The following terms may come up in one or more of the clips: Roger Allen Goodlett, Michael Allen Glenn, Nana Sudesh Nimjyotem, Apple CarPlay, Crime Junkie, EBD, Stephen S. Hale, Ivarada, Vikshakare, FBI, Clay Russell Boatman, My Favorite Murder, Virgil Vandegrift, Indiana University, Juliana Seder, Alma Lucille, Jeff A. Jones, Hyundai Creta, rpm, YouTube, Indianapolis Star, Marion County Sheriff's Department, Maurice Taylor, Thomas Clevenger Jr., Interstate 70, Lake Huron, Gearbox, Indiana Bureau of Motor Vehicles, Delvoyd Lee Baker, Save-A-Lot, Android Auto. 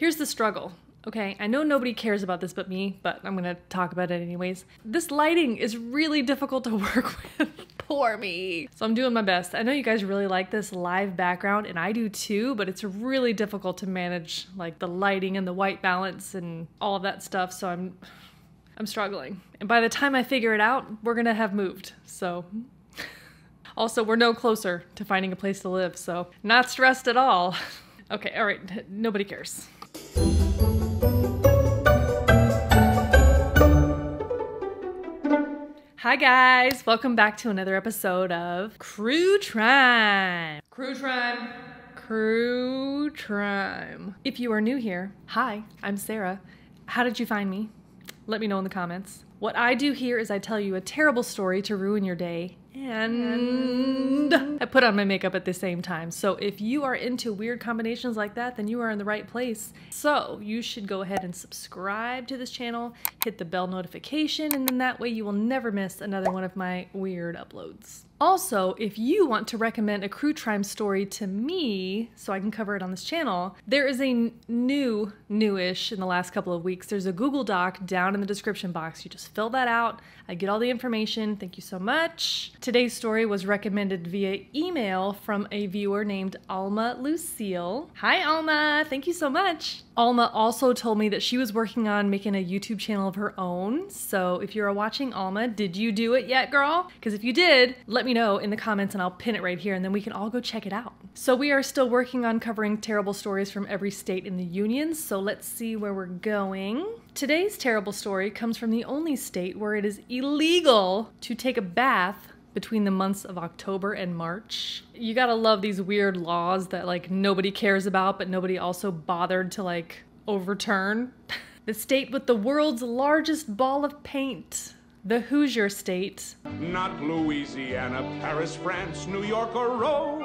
Here's the struggle. Okay, I know nobody cares about this but me, but I'm gonna talk about it anyways. This lighting is really difficult to work with. Poor me. So I'm doing my best. I know you guys really like this live background, and I do too, but it's really difficult to manage like the lighting and the white balance and all of that stuff, so I'm struggling. And by the time I figure it out, we're gonna have moved, so. Also, we're no closer to finding a place to live, so not stressed at all. Okay, all right, nobody cares. Hi guys, welcome back to another episode of CRUE TRIME. CRUE TRIME. CRUE TRIME. If you are new here, hi, I'm Sarah. How did you find me? Let me know in the comments. What I do here is I tell you a terrible story to ruin your day, and I put on my makeup at the same time. So if you are into weird combinations like that, then you are in the right place. So you should go ahead and subscribe to this channel, hit the bell notification, and then that way you will never miss another one of my weird uploads. Also, if you want to recommend a Crue Trime story to me so I can cover it on this channel, there is a newish in the last couple of weeks, there's a Google Doc down in the description box. You just fill that out. I get all the information. Thank you so much. Today's story was recommended via email from a viewer named Alma Lucille. Hi, Alma. Thank you so much. Alma also told me that she was working on making a YouTube channel of her own. So if you're watching, Alma, did you do it yet, girl? Because if you did, let me know in the comments and I'll pin it right here, and then we can all go check it out. So we are still working on covering terrible stories from every state in the union, so let's see where we're going. Today's terrible story comes from the only state where it is illegal to take a bath between the months of October and March. You gotta love these weird laws that like nobody cares about, but nobody also bothered to like overturn. The state with the world's largest ball of paint. The Hoosier State. Not Louisiana, Paris, France, New York, or Rome.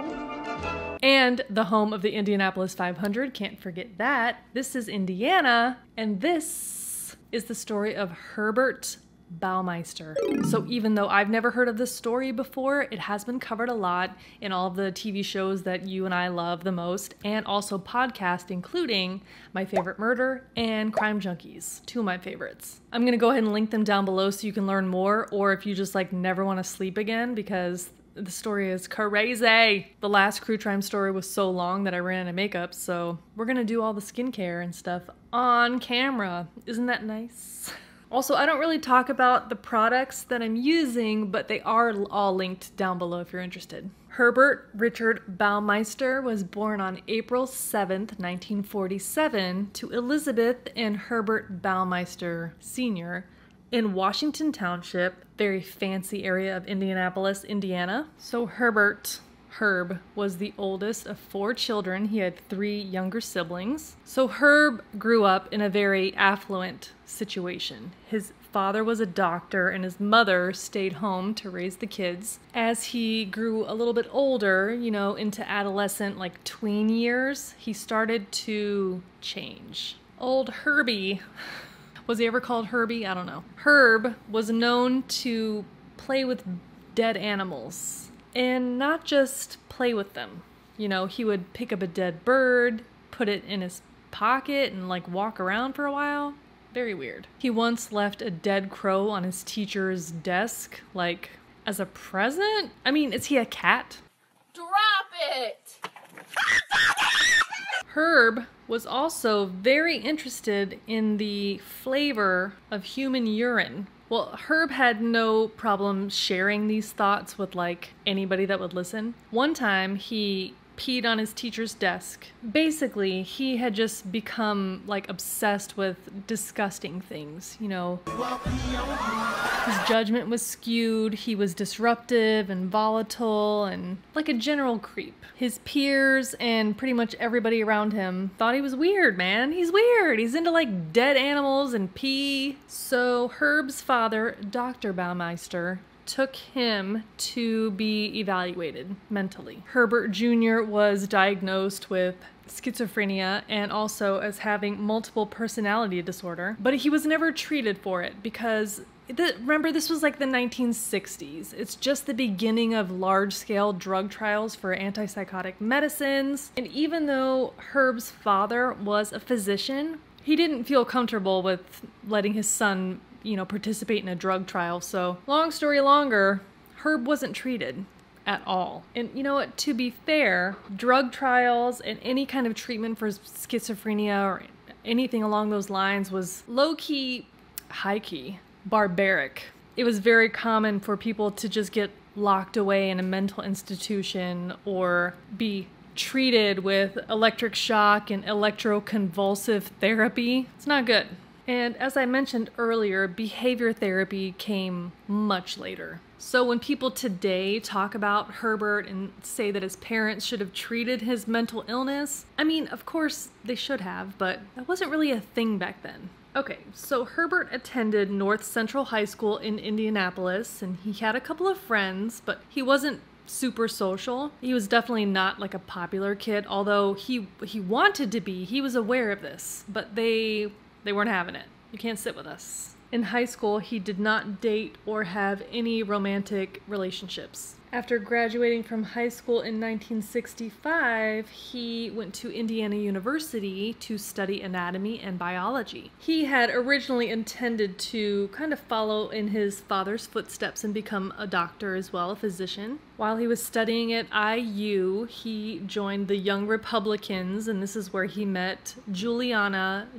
And the home of the Indianapolis 500, can't forget that. This is Indiana, and this is the story of Herbert Baumeister. So even though I've never heard of this story before, it has been covered a lot in all the TV shows that you and I love the most, and also podcasts, including My Favorite Murder and Crime Junkies, two of my favorites. I'm going to go ahead and link them down below so you can learn more, or if you just like never want to sleep again because the story is crazy. The last Crue Trime story was so long that I ran out of makeup, so we're going to do all the skincare and stuff on camera. Isn't that nice? Also, I don't really talk about the products that I'm using, but they are all linked down below if you're interested. Herbert Richard Baumeister was born on April 7th, 1947 to Elizabeth and Herbert Baumeister Sr. in Washington Township, very fancy area of Indianapolis, Indiana. So Herbert, Herb, was the oldest of four children. He had three younger siblings. So Herb grew up in a very affluent situation. His father was a doctor and his mother stayed home to raise the kids. As he grew a little bit older, you know, into adolescent, like tween years, he started to change. Old Herbie, was he ever called Herbie? I don't know. Herb was known to play with dead animals. And not just play with them. You know, he would pick up a dead bird, put it in his pocket, and like walk around for a while. Very weird. He once left a dead crow on his teacher's desk, like as a present? I mean, is he a cat? Drop it! Herb was also very interested in the flavor of human urine. Well, Herb had no problem sharing these thoughts with like anybody that would listen. One time he peed on his teacher's desk. Basically, he had just become like obsessed with disgusting things, you know. His judgment was skewed, he was disruptive and volatile and like a general creep. His peers and pretty much everybody around him thought he was weird, man. He's weird. He's into like dead animals and pee. So Herb's father, Dr. Baumeister, took him to be evaluated mentally. Herbert Jr. was diagnosed with schizophrenia and also as having multiple personality disorder, but he was never treated for it because remember, this was like the 1960s. It's just the beginning of large-scale drug trials for antipsychotic medicines. And even though Herb's father was a physician, he didn't feel comfortable with letting his son, you know, participate in a drug trial. So long story longer, Herb wasn't treated at all. And you know what, to be fair, drug trials and any kind of treatment for schizophrenia or anything along those lines was low-key, high-key, barbaric. It was very common for people to just get locked away in a mental institution or be treated with electric shock and electroconvulsive therapy. It's not good. And as I mentioned earlier, behavior therapy came much later. So when people today talk about Herbert and say that his parents should have treated his mental illness, I mean, of course they should have, but that wasn't really a thing back then. Okay, so Herbert attended North Central High School in Indianapolis, and he had a couple of friends, but he wasn't super social. He was definitely not like a popular kid, although he wanted to be. He was aware of this, but they weren't having it. You can't sit with us. In high school, he did not date or have any romantic relationships. After graduating from high school in 1965, he went to Indiana University to study anatomy and biology. He had originally intended to kind of follow in his father's footsteps and become a doctor as well, a physician. While he was studying at IU, he joined the Young Republicans, and this is where he met Juliana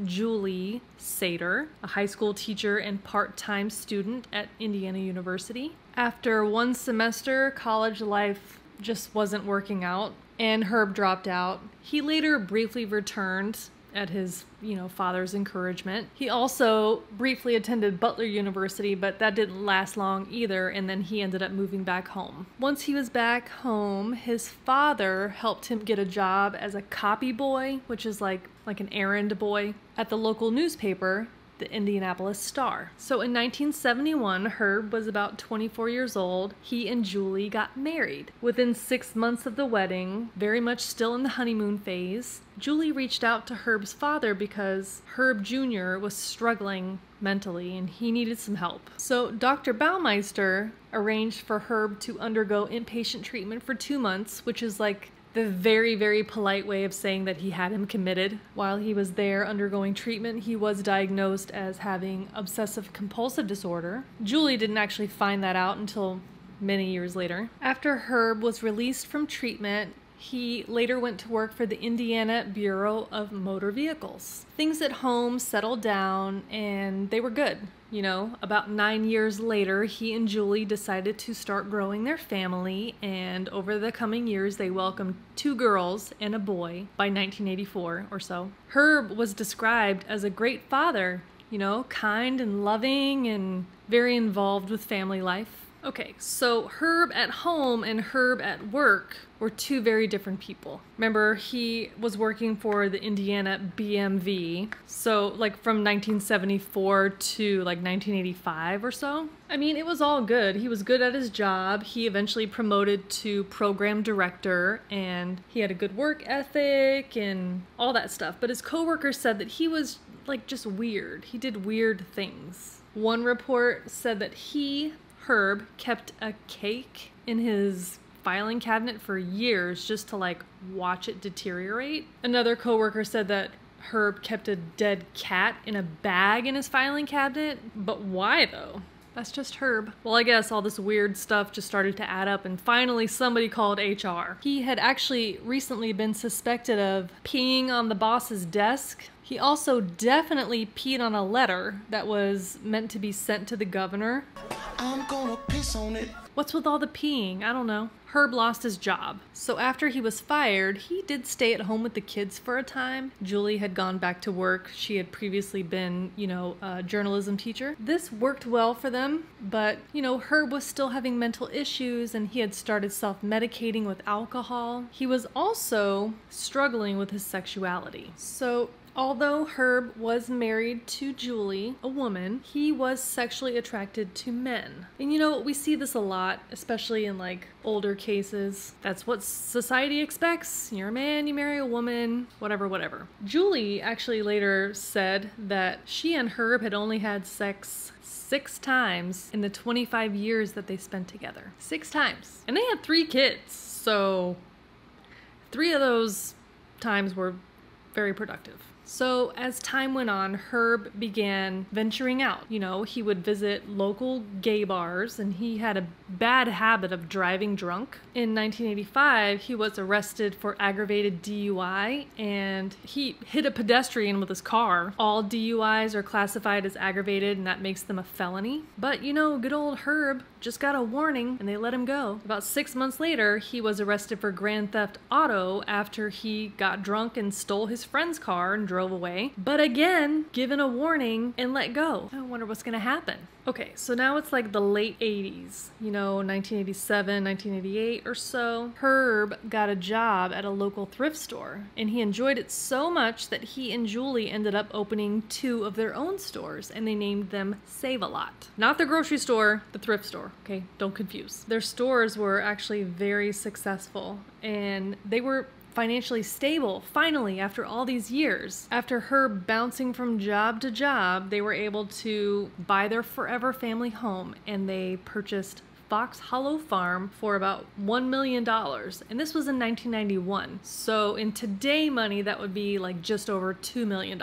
Seder, a high school teacher and part-time student at Indiana University. After one semester, college life just wasn't working out, and Herb dropped out. He later briefly returned at his, you know, father's encouragement. He also briefly attended Butler University, but that didn't last long either, and then he ended up moving back home. Once he was back home, his father helped him get a job as a copy boy, which is like an errand boy, at the local newspaper, the Indianapolis Star. So in 1971, Herb was about 24 years old. He and Julie got married. Within 6 months of the wedding, very much still in the honeymoon phase, Julie reached out to Herb's father because Herb Jr. was struggling mentally and he needed some help. So Dr. Baumeister arranged for Herb to undergo inpatient treatment for 2 months, which is like the very, very polite way of saying that he had him committed. While he was there undergoing treatment, he was diagnosed as having obsessive compulsive disorder. Julie didn't actually find that out until many years later. After Herb was released from treatment, he later went to work for the Indiana Bureau of Motor Vehicles. Things at home settled down and they were good. You know, about 9 years later, he and Julie decided to start growing their family, and over the coming years, they welcomed 2 girls and a boy by 1984 or so. Herb was described as a great father, you know, kind and loving and very involved with family life. Okay, so Herb at home and Herb at work were 2 very different people. Remember, he was working for the Indiana BMV, so like from 1974 to like 1985 or so. I mean, it was all good. He was good at his job. He eventually promoted to program director, and he had a good work ethic and all that stuff. But his coworkers said that he was like just weird. He did weird things. One report said that Herb kept a cake in his filing cabinet for years just to like watch it deteriorate. Another coworker said that Herb kept a dead cat in a bag in his filing cabinet. But why though? That's just Herb. Well, I guess all this weird stuff just started to add up, and finally somebody called HR. He had actually recently been suspected of peeing on the boss's desk. He also definitely peed on a letter that was meant to be sent to the governor. I'm gonna piss on it. What's with all the peeing? I don't know. Herb lost his job. So after he was fired, he did stay at home with the kids for a time. Julie had gone back to work. She had previously been, you know, a journalism teacher. This worked well for them, but, you know, Herb was still having mental issues and he had started self-medicating with alcohol. He was also struggling with his sexuality. So Although Herb was married to Julie, a woman, he was sexually attracted to men. And you know, we see this a lot, especially in like older cases. That's what society expects. You're a man, you marry a woman, whatever, whatever. Julie actually later said that she and Herb had only had sex 6 times in the 25 years that they spent together. 6 times. And they had 3 kids. So 3 of those times were very productive. So as time went on, Herb began venturing out. You know, he would visit local gay bars, and he had a bad habit of driving drunk. In 1985, he was arrested for aggravated DUI, and he hit a pedestrian with his car. All DUIs are classified as aggravated, and that makes them a felony. But you know, good old Herb just got a warning, and they let him go. About 6 months later, he was arrested for grand theft auto after he got drunk and stole his friend's car and drove away, but again, given a warning and let go. I wonder what's gonna happen. Okay, so now it's like the late 80s, you know, 1987, 1988 or so. Herb got a job at a local thrift store, and he enjoyed it so much that he and Julie ended up opening 2 of their own stores, and they named them Save-A-Lot. Not the grocery store, the thrift store, okay? Don't confuse. Their stores were actually very successful, and they were financially stable, finally, after all these years. After her bouncing from job to job, they were able to buy their forever family home, and they purchased Fox Hollow Farm for about $1 million. And this was in 1991. So in today money, that would be like just over $2 million.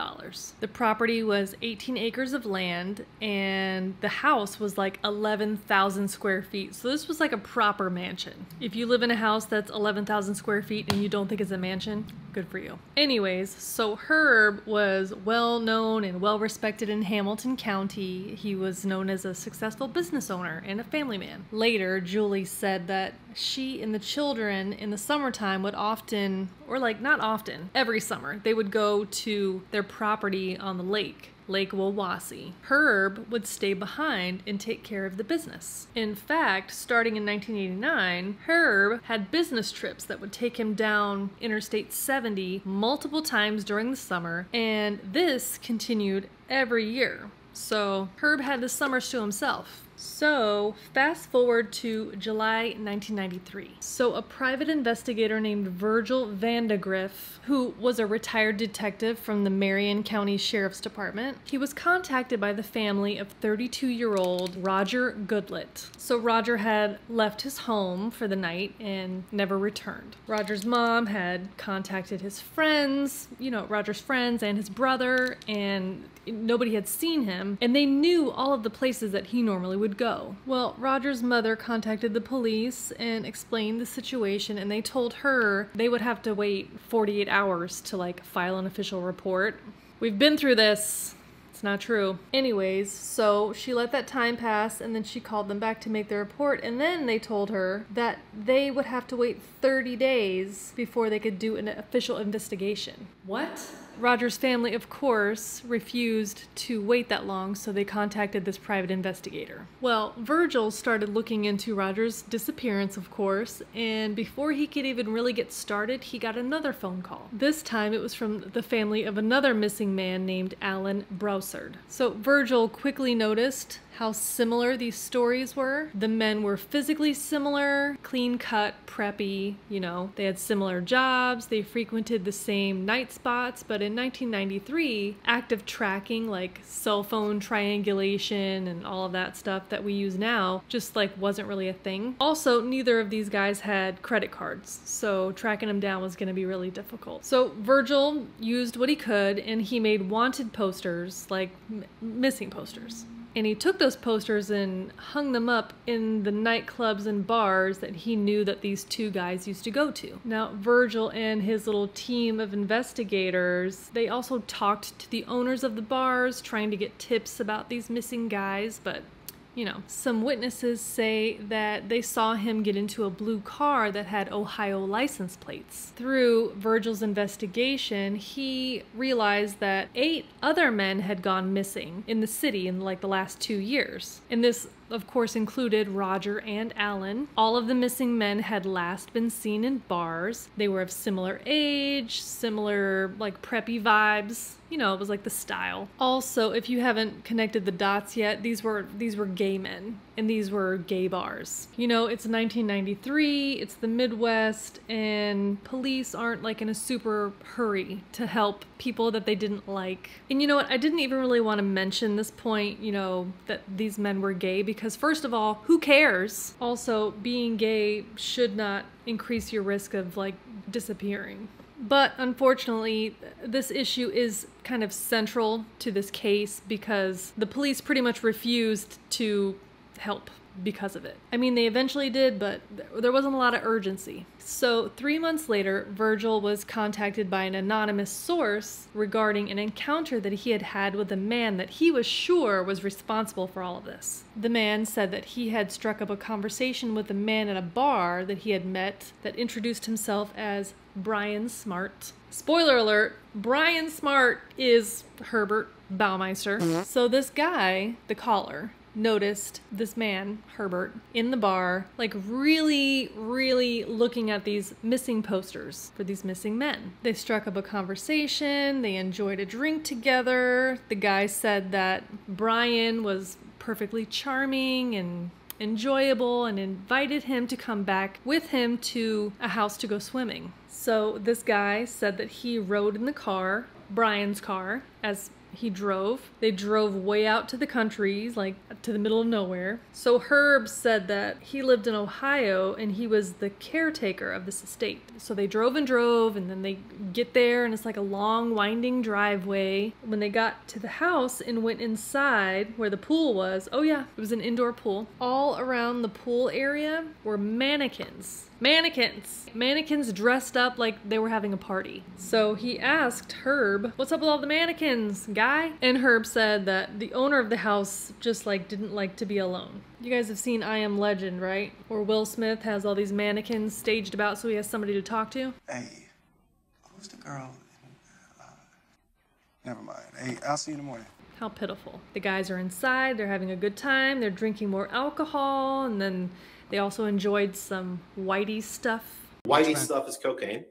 The property was 18 acres of land, and the house was like 11,000 square feet. So this was like a proper mansion. If you live in a house that's 11,000 square feet and you don't think it's a mansion, good for you. Anyways, so Herb was well known and well respected in Hamilton County. He was known as a successful business owner and a family man. Later, Julie said that she and the children in the summertime would often, or like not often, every summer, they would go to their property on the lake, Lake Wawasee. Herb would stay behind and take care of the business. In fact, starting in 1989, Herb had business trips that would take him down Interstate 70 multiple times during the summer, and this continued every year. So Herb had the summers to himself. So fast forward to July 1993. So a private investigator named Virgil Vandegrift, who was a retired detective from the Marion County Sheriff's Department, he was contacted by the family of 32-year-old Roger Goodlett. So Roger had left his home for the night and never returned. Roger's mom had contacted his friends, you know, Roger's friends and his brother, and nobody had seen him, and they knew all of the places that he normally would go. Well, Roger's mother contacted the police and explained the situation, and they told her they would have to wait 48 hours to like file an official report. We've been through this. It's not true. Anyways, so she let that time pass, and then she called them back to make the report, and then they told her that they would have to wait 30 days before they could do an official investigation. What? Roger's family, of course, refused to wait that long, so they contacted this private investigator. Well, Virgil started looking into Roger's disappearance, of course, and before he could even really get started, he got another phone call. This time it was from the family of another missing man named Allen Broussard. So Virgil quickly noticed how similar these stories were. The men were physically similar, clean-cut, preppy, you know. They had similar jobs, they frequented the same night spots, but in 1993, active tracking like cell phone triangulation and all of that stuff that we use now just like wasn't really a thing. Also, neither of these guys had credit cards, so tracking them down was going to be really difficult. So Virgil used what he could, and he made wanted posters, like missing posters. And he took those posters and hung them up in the nightclubs and bars that he knew that these 2 guys used to go to. Now, Virgil and his little team of investigators, they also talked to the owners of the bars, trying to get tips about these missing guys, but you know, some witnesses say that they saw him get into a blue car that had Ohio license plates. Through Virgil's investigation, he realized that 8 other men had gone missing in the city in like the last 2 years. And this of course, included Roger and Allen. All of the missing men had last been seen in bars. They were of similar age, similar, like, preppy vibes. You know, it was like the style. Also, if you haven't connected the dots yet, these were gay men, and these were gay bars. You know, it's 1993, it's the Midwest, and police aren't like in a super hurry to help people that they didn't like. And you know what, I didn't even really want to mention this point, you know, that these men were gay, because first of all, who cares? Also, being gay should not increase your risk of, like, disappearing. But unfortunately, this issue is kind of central to this case because the police pretty much refused to help because of it. I mean, they eventually did, but there wasn't a lot of urgency. So 3 months later, Virgil was contacted by an anonymous source regarding an encounter that he had had with a man that he was sure was responsible for all of this. The man said that he had struck up a conversation with a man at a bar that he had met that introduced himself as Brian Smart. Spoiler alert, Brian Smart is Herbert Baumeister. So this guy, the caller, noticed this man, Herbert, in the bar, like really looking at these missing posters for these missing men. They struck up a conversation, they enjoyed a drink together. The guy said that Brian was perfectly charming and enjoyable and invited him to come back with him to a house to go swimming. So this guy said that he rode in the car, Brian's car, as he drove. They drove way out to the countries, like to the middle of nowhere. So Herb said that he lived in Ohio and he was the caretaker of this estate. So they drove and drove, and then they get there and it's like a long winding driveway. When they got to the house and went inside where the pool was, oh yeah, it was an indoor pool. All around the pool area were mannequins. Mannequins dressed up like they were having a party. So he asked Herb, "What's up with all the mannequins, guy?" And Herb said that the owner of the house just, like, didn't like to be alone. You guys have seen I Am Legend, right? Or Will Smith has all these mannequins staged about so he has somebody to talk to. Hey, who's the girl? Never mind. Hey, I'll see you in the morning. How pitiful. The guys are inside, they're having a good time, they're drinking more alcohol, and then they also enjoyed some whitey stuff. Whitey stuff is cocaine,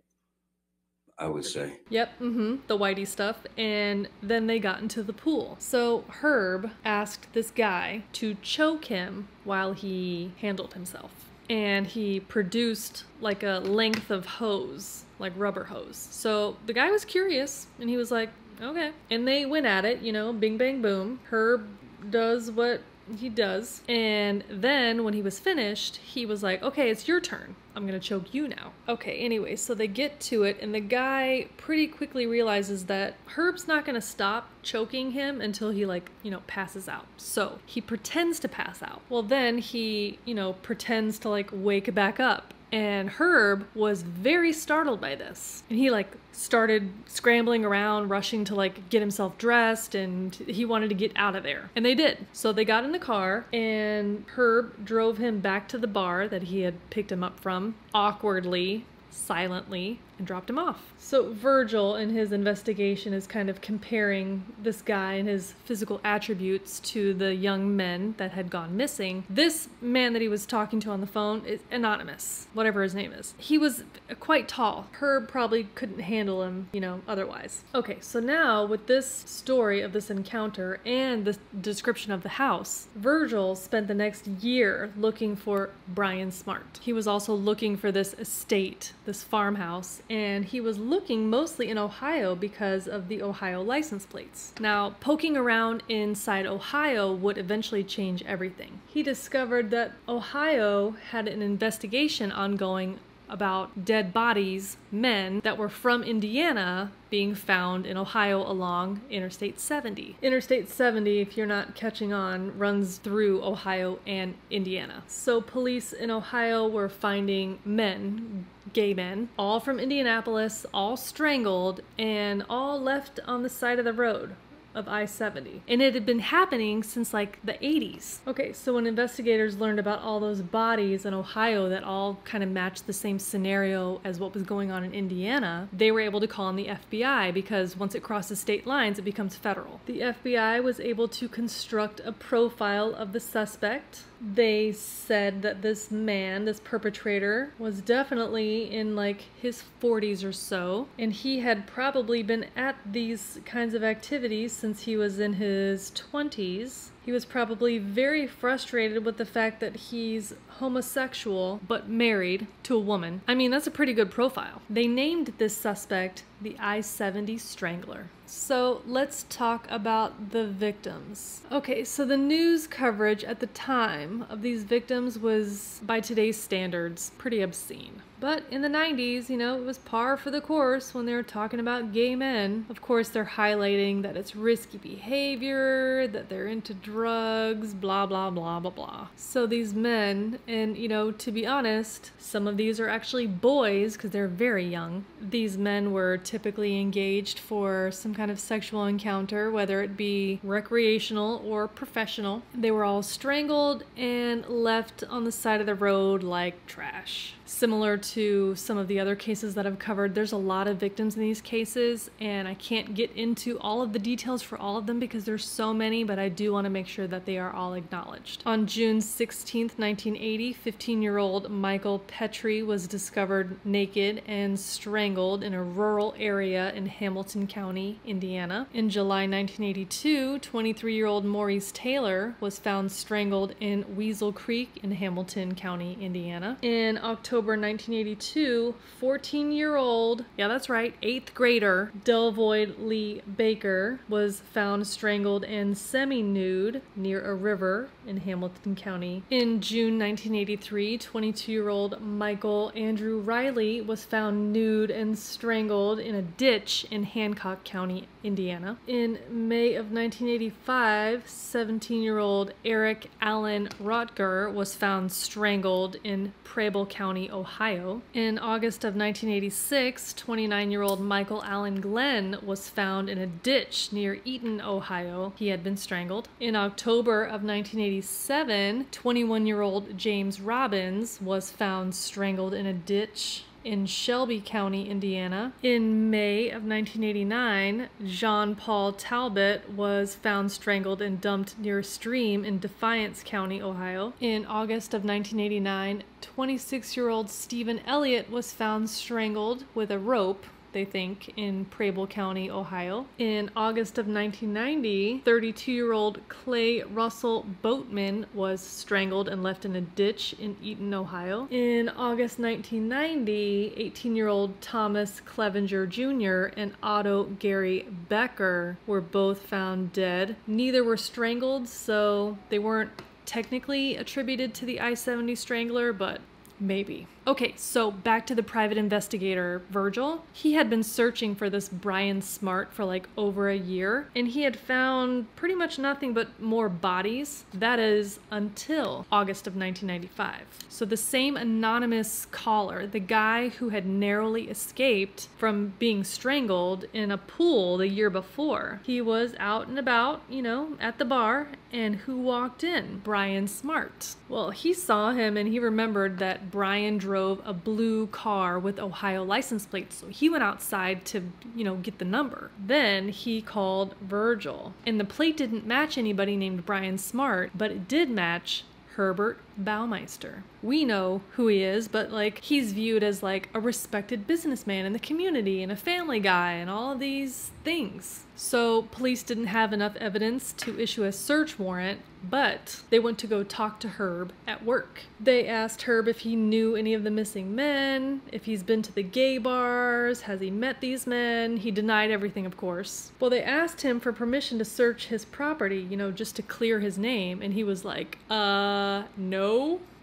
I would say. Yep, the whitey stuff. And then they got into the pool. So Herb asked this guy to choke him while he handled himself. And he produced like a length of hose, like rubber hose. So the guy was curious and he was like, okay. And they went at it, you know, bing, bang, boom. Herb does what he does, and then when he was finished, he was like, okay, it's your turn, I'm gonna choke you now. Okay, anyway, so they get to it, and the guy pretty quickly realizes that Herb's not gonna stop choking him until he, like, you know, passes out. So he pretends to pass out. Well, then he, you know, pretends to, like, wake back up, and Herb was very startled by this, and he, like, started scrambling around, rushing to, like, get himself dressed, and he wanted to get out of there. And they did. So they got in the car and Herb drove him back to the bar that he had picked him up from, awkwardly, silently, and dropped him off. So Virgil in his investigation is kind of comparing this guy and his physical attributes to the young men that had gone missing. This man that he was talking to on the phone is anonymous, whatever his name is. He was quite tall. Herb probably couldn't handle him, you know, otherwise. Okay, so now with this story of this encounter and this description of the house, Virgil spent the next year looking for Brian Smart. He was also looking for this estate, this farmhouse, and he was looking mostly in Ohio because of the Ohio license plates. Now, poking around inside Ohio would eventually change everything. He discovered that Ohio had an investigation ongoing about dead bodies, men that were from Indiana being found in Ohio along Interstate 70. Interstate 70, if you're not catching on, runs through Ohio and Indiana. So police in Ohio were finding men, gay men, all from Indianapolis, all strangled, and all left on the side of the road of I-70. And it had been happening since, like, the 80s. Okay, so when investigators learned about all those bodies in Ohio that all kind of matched the same scenario as what was going on in Indiana, they were able to call in the FBI because once it crosses state lines, it becomes federal. The FBI was able to construct a profile of the suspect they said that this man, this perpetrator, was definitely in like his 40s or so, and he had probably been at these kinds of activities since he was in his 20s. He was probably very frustrated with the fact that he's homosexual but married to a woman. I mean, that's a pretty good profile. They named this suspect the I-70 strangler. So let's talk about the victims. Okay, so the news coverage at the time of these victims was, by today's standards, pretty obscene. But in the 90s, you know, it was par for the course when they were talking about gay men. Of course, they're highlighting that it's risky behavior, that they're into drugs, blah, blah, blah, blah, blah. So these men, and you know, to be honest, some of these are actually boys because they're very young. These men were typically engaged for some kind of sexual encounter, whether it be recreational or professional. They were all strangled and left on the side of the road like trash. Similar to some of the other cases that I've covered, there's a lot of victims in these cases, and I can't get into all of the details for all of them because there's so many, but I do want to make sure that they are all acknowledged. On June 16, 1980, 15-year-old Michael Petrie was discovered naked and strangled in a rural area in Hamilton County, Indiana. In July 1982, 23-year-old Maurice Taylor was found strangled in Weasel Creek in Hamilton County, Indiana. In October 1982, 14-year-old, yeah, that's right, 8th grader Delvoyd Lee Baker was found strangled and semi-nude near a river in Hamilton County. In June 1983, 22-year-old Michael Andrew Riley was found nude and strangled in a ditch in Hancock County, Indiana. In May of 1985, 17-year-old Eric Allen Rotger was found strangled in Preble County, Ohio. In August of 1986, 29-year-old Michael Allen Glenn was found in a ditch near Eaton, Ohio. He had been strangled. In October of 1987, 21-year-old James Robbins was found strangled in a ditch in Shelby County, Indiana. In May of 1989, Jean-Paul Talbot was found strangled and dumped near a stream in Defiance County, Ohio. In August of 1989, 26-year-old Stephen Elliott was found strangled with a rope, they think, in Preble County, Ohio. In August of 1990, 32-year-old Clay Russell Boatman was strangled and left in a ditch in Eaton, Ohio. In August 1990, 18-year-old Thomas Clevenger Jr. and Otto Gary Becker were both found dead. Neither were strangled, so they weren't technically attributed to the I-70 strangler, but maybe. Okay, so back to the private investigator, Virgil. He had been searching for this Brian Smart for like over a year, and he had found pretty much nothing but more bodies. That is until August of 1995. So the same anonymous caller, the guy who had narrowly escaped from being strangled in a pool the year before, he was out and about, you know, at the bar, and who walked in? Brian Smart. Well, he saw him and he remembered that Brian drove a blue car with Ohio license plates, so he went outside to, you know, get the number. Then he called Virgil, and the plate didn't match anybody named Brian Smart, but it did match Herbert Baumeister. We know who he is, but like, he's viewed as like a respected businessman in the community and a family guy and all these things. So police didn't have enough evidence to issue a search warrant, but they went to go talk to Herb at work. They asked Herb if he knew any of the missing men, if he's been to the gay bars, has he met these men? He denied everything, of course. Well, they asked him for permission to search his property, you know, just to clear his name, and he was like, no.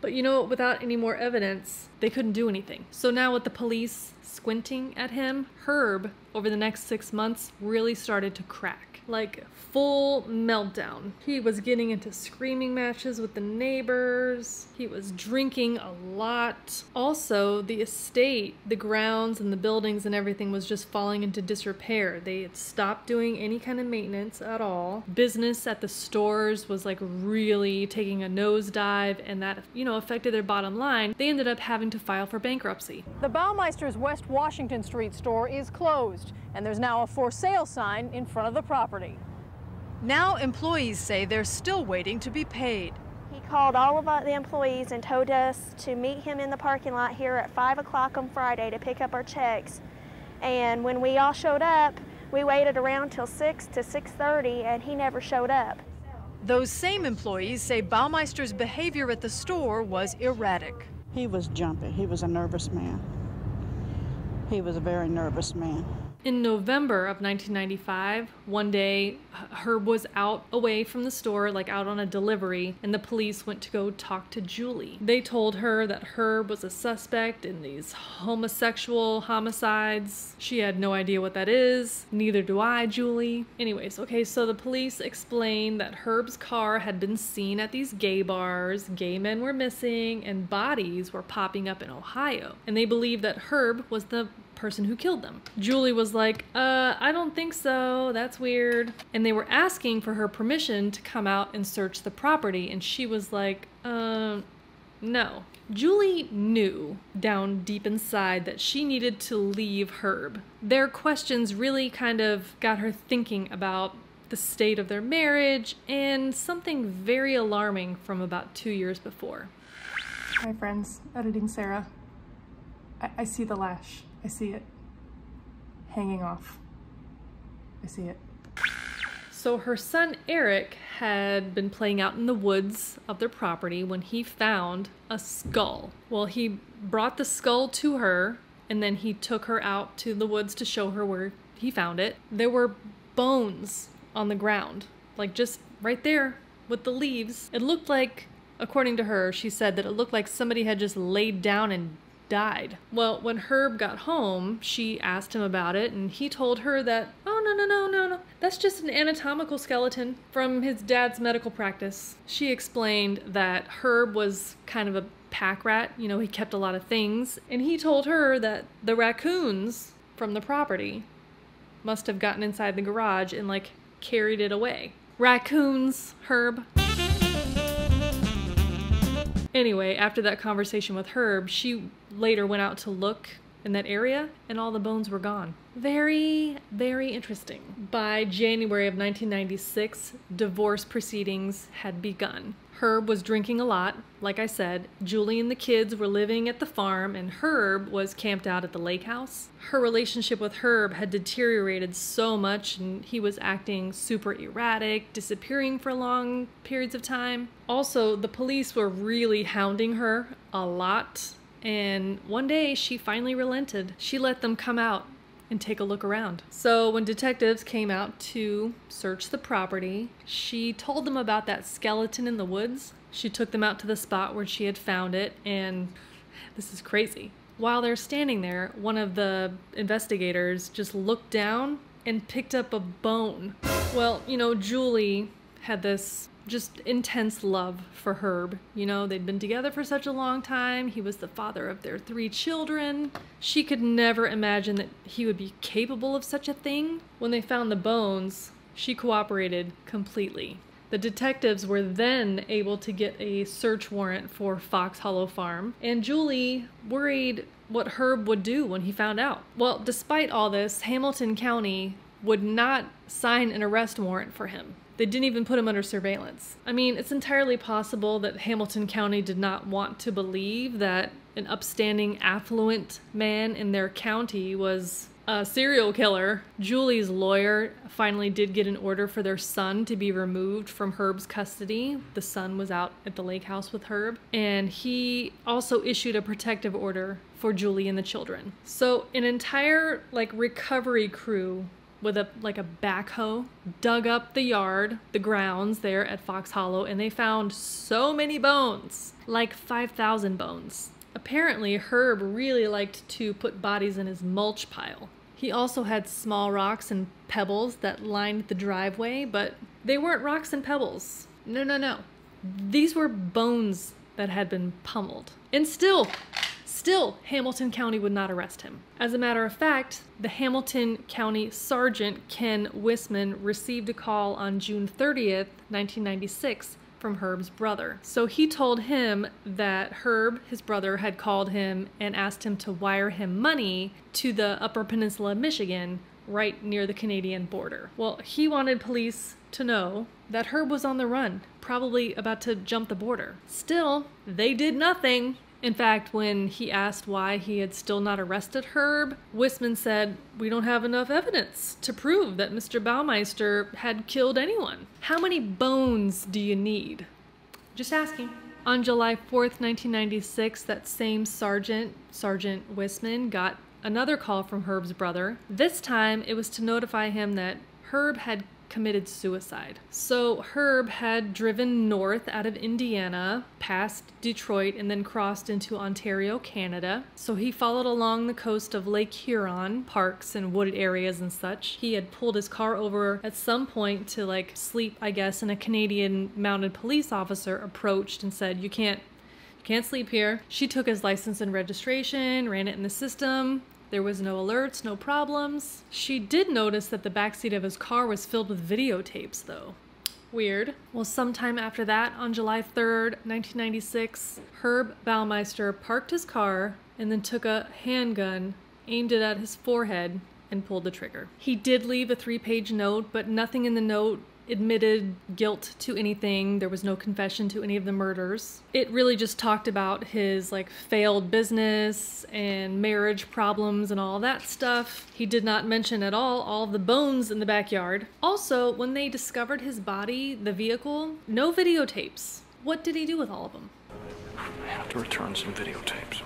But you know, without any more evidence, they couldn't do anything. So now with the police squinting at him, Herb, over the next 6 months, really started to crack. Like, full meltdown. He was getting into screaming matches with the neighbors. He was drinking a lot. Also, the estate, the grounds and the buildings and everything was just falling into disrepair. They had stopped doing any kind of maintenance at all. Business at the stores was like really taking a nosedive, and that, you know, affected their bottom line. They ended up having to file for bankruptcy. The Baumeister's West Washington Street store is closed, and there's now a for sale sign in front of the property. Now employees say they're still waiting to be paid. He called all of the employees and told us to meet him in the parking lot here at 5 o'clock on Friday to pick up our checks. And when we all showed up, we waited around till 6 to 6:30, and he never showed up. Those same employees say Baumeister's behavior at the store was erratic. He was jumpy. He was a nervous man. He was a very nervous man. In November of 1995, one day, Herb was out away from the store, like out on a delivery, and the police went to go talk to Julie. They told her that Herb was a suspect in these homosexual homicides. She had no idea what that is. Neither do I, Julie. Anyways, okay, so the police explained that Herb's car had been seen at these gay bars, gay men were missing, and bodies were popping up in Ohio. And they believed that Herb was the person who killed them. Julie was like, I don't think so, that's weird. And they were asking for her permission to come out and search the property, and she was like, no. Julie knew down deep inside that she needed to leave Herb. Their questions really kind of got her thinking about the state of their marriage and something very alarming from about 2 years before. My friends, editing Sarah, I see the lash. I see it hanging off. I see it. So her son Eric had been playing out in the woods of their property when he found a skull. Well, he brought the skull to her, and then he took her out to the woods to show her where he found it. There were bones on the ground, like just right there with the leaves. It looked like, according to her, she said that it looked like somebody had just laid down and died. Well, when Herb got home, she asked him about it, and he told her that, oh, no, that's just an anatomical skeleton from his dad's medical practice. She explained that Herb was kind of a pack rat, you know, he kept a lot of things, and he told her that the raccoons from the property must have gotten inside the garage and, like, carried it away. Raccoons, Herb. Anyway, after that conversation with Herb, she later went out to look in that area, and all the bones were gone. Very, very interesting. By January of 1996, divorce proceedings had begun. Herb was drinking a lot, like I said. Julie and the kids were living at the farm, and Herb was camped out at the lake house. Her relationship with Herb had deteriorated so much, and he was acting super erratic, disappearing for long periods of time. Also, the police were really hounding her a lot, and one day she finally relented. She let them come out and take a look around. So when detectives came out to search the property, she told them about that skeleton in the woods. She took them out to the spot where she had found it, and this is crazy. While they're standing there, one of the investigators just looked down and picked up a bone. Well, you know, Julie had this just intense love for Herb. You know, they'd been together for such a long time. He was the father of their 3 children. She could never imagine that he would be capable of such a thing. When they found the bones, she cooperated completely. The detectives were then able to get a search warrant for Fox Hollow Farm, and Julie worried what Herb would do when he found out. Well, despite all this, Hamilton County would not sign an arrest warrant for him. They didn't even put him under surveillance. I mean, it's entirely possible that Hamilton County did not want to believe that an upstanding, affluent man in their county was a serial killer. Julie's lawyer finally did get an order for their son to be removed from Herb's custody. The son was out at the lake house with Herb, and he also issued a protective order for Julie and the children. So an entire, like, recovery crew with a backhoe, dug up the yard, the grounds there at Fox Hollow, and they found so many bones, like 5,000 bones. Apparently, Herb really liked to put bodies in his mulch pile. He also had small rocks and pebbles that lined the driveway, but they weren't rocks and pebbles. No. These were bones that had been pummeled. And still, Hamilton County would not arrest him. As a matter of fact, the Hamilton County Sergeant Ken Wisman received a call on June 30th, 1996, from Herb's brother. So he told him that Herb, his brother, had called him and asked him to wire him money to the Upper Peninsula of Michigan right near the Canadian border. Well, he wanted police to know that Herb was on the run, probably about to jump the border. Still, they did nothing. In fact, when he asked why he had still not arrested Herb, Wissman said, "We don't have enough evidence to prove that Mr. Baumeister had killed anyone." How many bones do you need? Just asking. On July 4th, 1996, that same sergeant, Sergeant Wissman, got another call from Herb's brother. This time, it was to notify him that Herb had committed suicide. So Herb had driven north out of Indiana, past Detroit, and then crossed into Ontario, Canada. So he followed along the coast of Lake Huron, parks and wooded areas and such. He had pulled his car over at some point to like sleep, I guess, and a Canadian mounted police officer approached and said, you can't sleep here. She took his license and registration, ran it in the system. There was no alerts, no problems. She did notice that the backseat of his car was filled with videotapes, though. Weird. Well, sometime after that, on July 3rd, 1996, Herb Baumeister parked his car and then took a handgun, aimed it at his forehead, and pulled the trigger. He did leave a 3-page note, but nothing in the note admitted guilt to anything. There was no confession to any of the murders. It really just talked about his like failed business and marriage problems and all that stuff. He did not mention at all the bones in the backyard. Also, when they discovered his body, the vehicle, no videotapes. What did he do with all of them? I have to return some videotapes.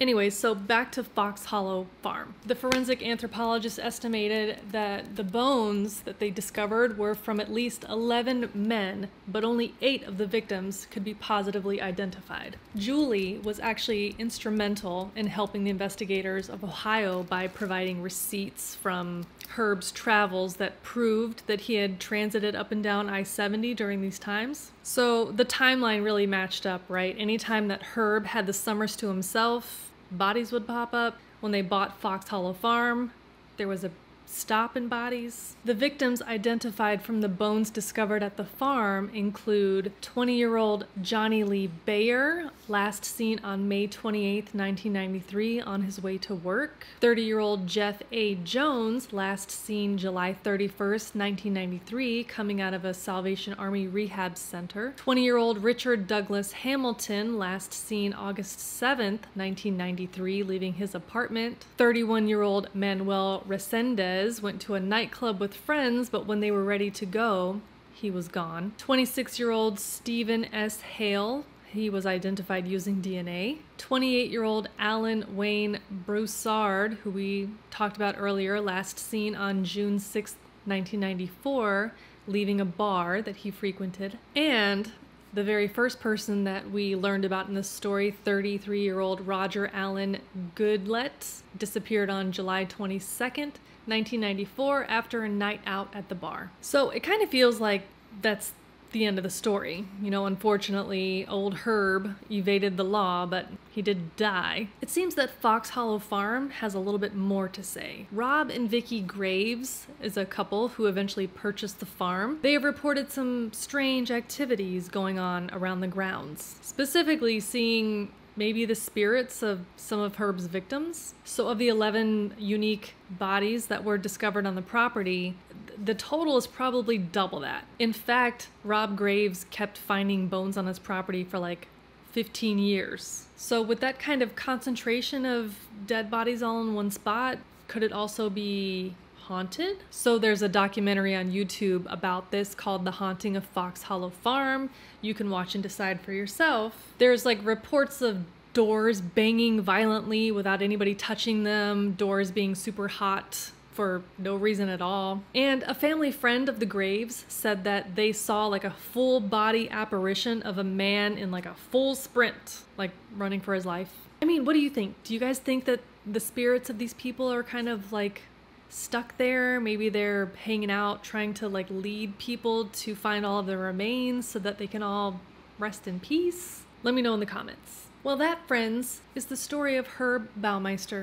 Anyway, so back to Fox Hollow Farm. The forensic anthropologist estimated that the bones that they discovered were from at least 11 men, but only 8 of the victims could be positively identified. Julie was actually instrumental in helping the investigators of Ohio by providing receipts from Herb's travels that proved that he had transited up and down I-70 during these times. So the timeline really matched up, right? Anytime that Herb had the summers to himself, bodies would pop up. When they bought Fox Hollow Farm, there was a stop in bodies. The victims identified from the bones discovered at the farm include 20-year-old Johnny Lee Bayer, last seen on May 28, 1993, on his way to work. 30-year-old Jeff A. Jones, last seen July 31, 1993, coming out of a Salvation Army rehab center. 20-year-old Richard Douglas Hamilton, last seen August 7, 1993, leaving his apartment. 31-year-old Manuel Resendez went to a nightclub with friends, but when they were ready to go, he was gone. 26-year-old Stephen S. Hale, he was identified using DNA. 28-year-old Alan Wayne Broussard, who we talked about earlier, last seen on June 6, 1994, leaving a bar that he frequented. And the very first person that we learned about in this story, 33-year-old Roger Allen Goodlett, disappeared on July 22nd, 1994, after a night out at the bar. So it kind of feels like that's the end of the story. You know, unfortunately, old Herb evaded the law, but he did die. It seems that Fox Hollow Farm has a little bit more to say. Rob and Vicki Graves is a couple who eventually purchased the farm. They have reported some strange activities going on around the grounds, specifically seeing maybe the spirits of some of Herb's victims. So of the 11 unique bodies that were discovered on the property, the total is probably double that. In fact, Rob Graves kept finding bones on his property for like 15 years. So with that kind of concentration of dead bodies all in one spot, could it also be haunted? So there's a documentary on YouTube about this called The Haunting of Fox Hollow Farm. You can watch and decide for yourself. There's like reports of doors banging violently without anybody touching them, doors being super hot for no reason at all. And a family friend of the Graves said that they saw like a full body apparition of a man in like a full sprint, like running for his life. I mean, what do you think? Do you guys think that the spirits of these people are kind of like stuck there? Maybe they're hanging out trying to like lead people to find all of the remains so that they can all rest in peace? Let me know in the comments. Well, that, friends, is the story of Herb Baumeister.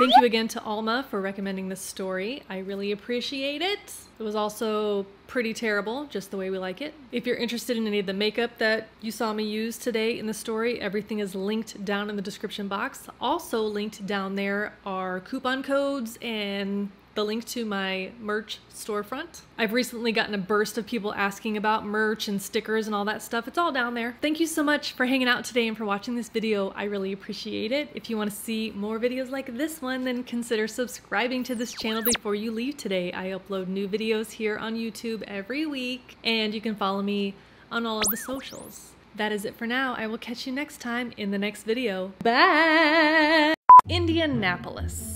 Thank you again to Alma for recommending this story. I really appreciate it. It was also pretty terrible, just the way we like it. If you're interested in any of the makeup that you saw me use today in the story, everything is linked down in the description box. Also linked down there are coupon codes and the link to my merch storefront. I've recently gotten a burst of people asking about merch and stickers and all that stuff. It's all down there. Thank you so much for hanging out today and for watching this video. I really appreciate it. If you want to see more videos like this one, then consider subscribing to this channel before you leave today. I upload new videos here on YouTube every week, and you can follow me on all of the socials. That is it for now. I will catch you next time in the next video. Bye! Indianapolis.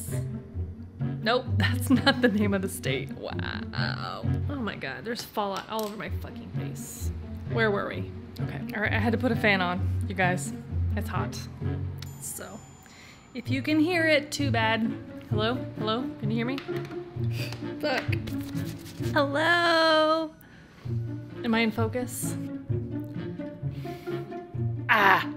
Nope, that's not the name of the state. Wow. Oh my god, there's fallout all over my fucking face. Where were we? Okay, alright, I had to put a fan on, you guys. It's hot. So, if you can hear it, too bad. Hello? Hello? Can you hear me? Fuck. Hello? Am I in focus? Ah!